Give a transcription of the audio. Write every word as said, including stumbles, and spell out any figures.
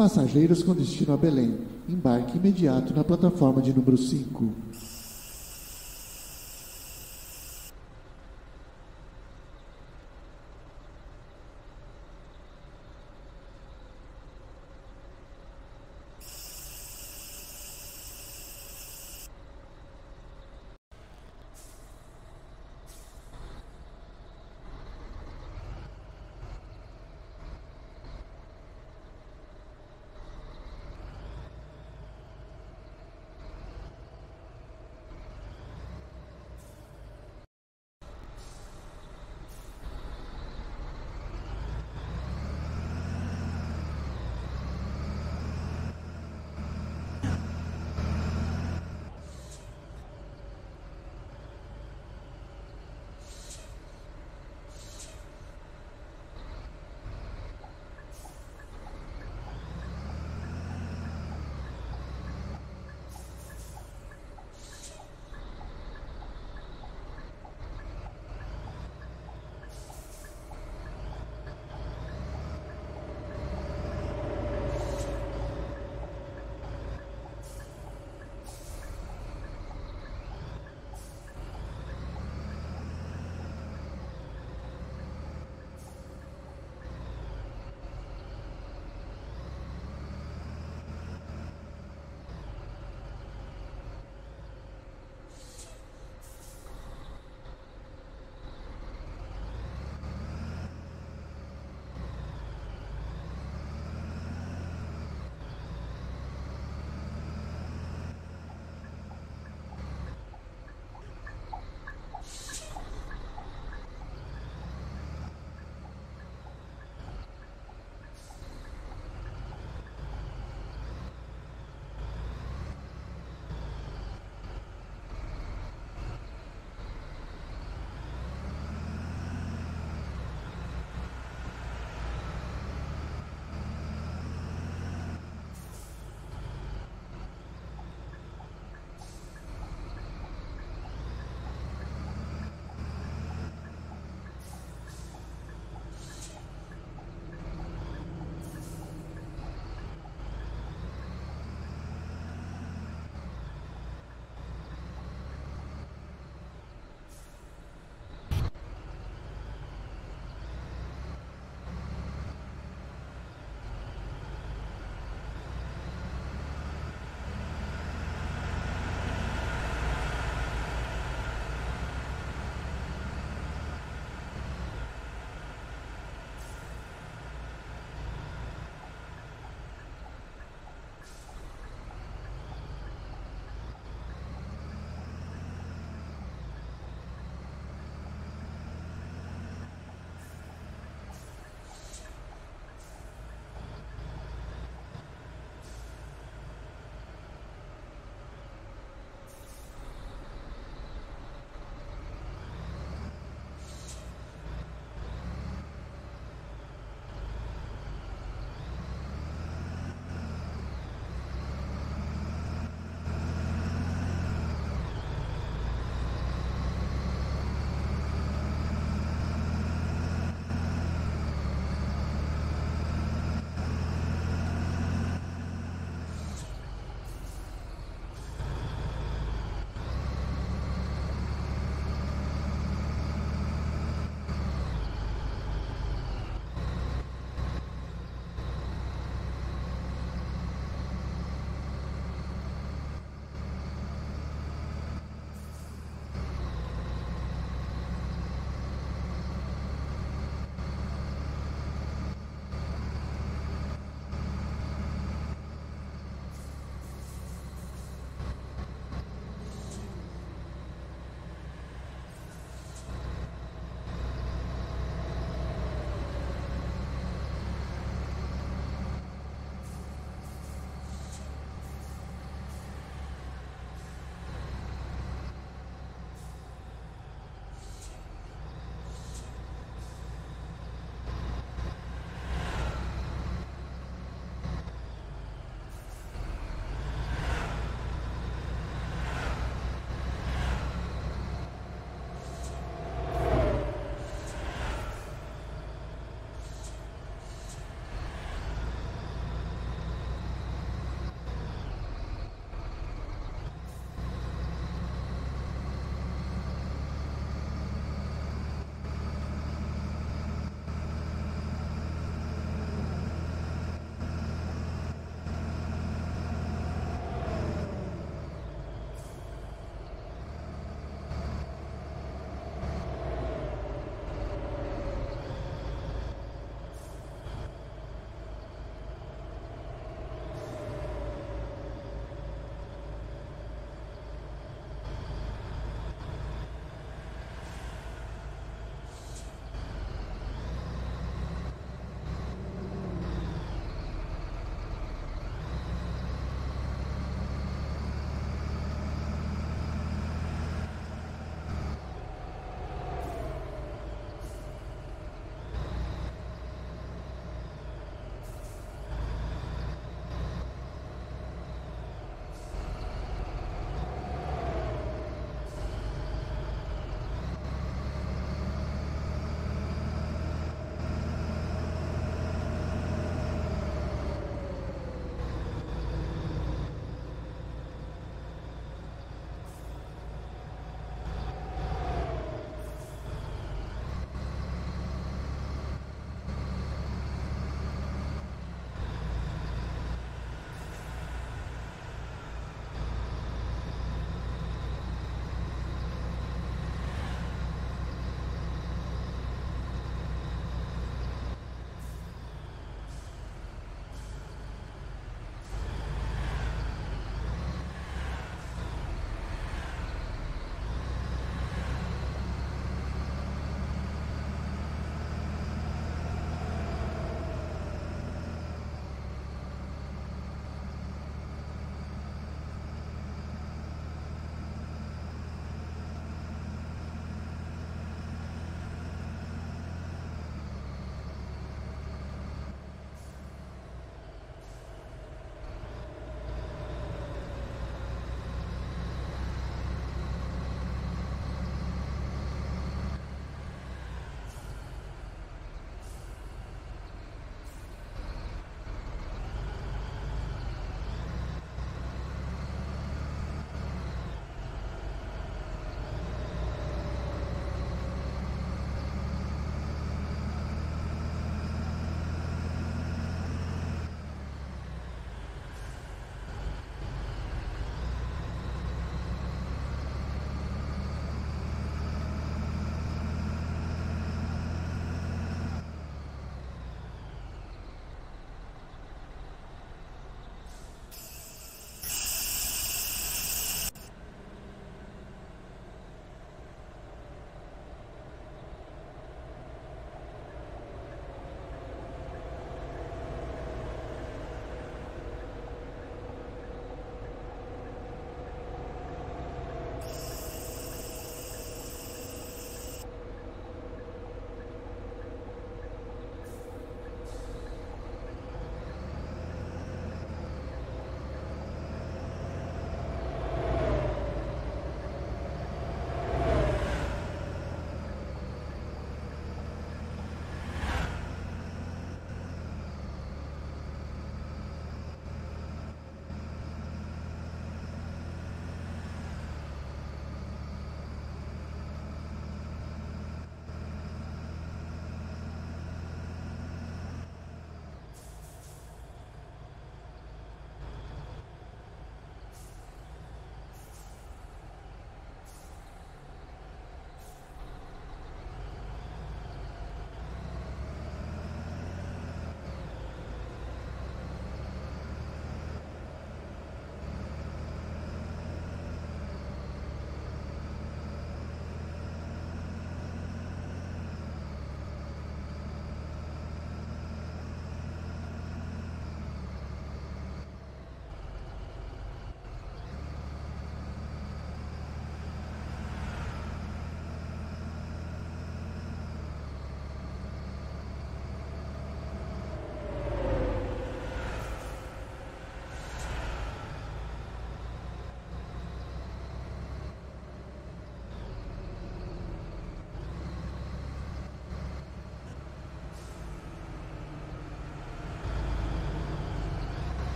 Passageiros com destino a Belém, embarque imediato na plataforma de número cinco.